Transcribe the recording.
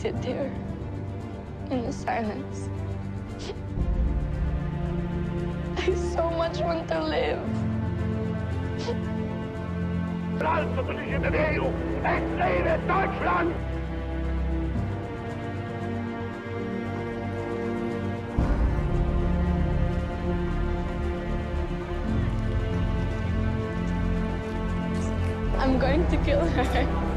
sit there in the silence. I so much want to live. Lassen Sie sich in Bewegung! Es lebe Deutschland! I'm going to kill her.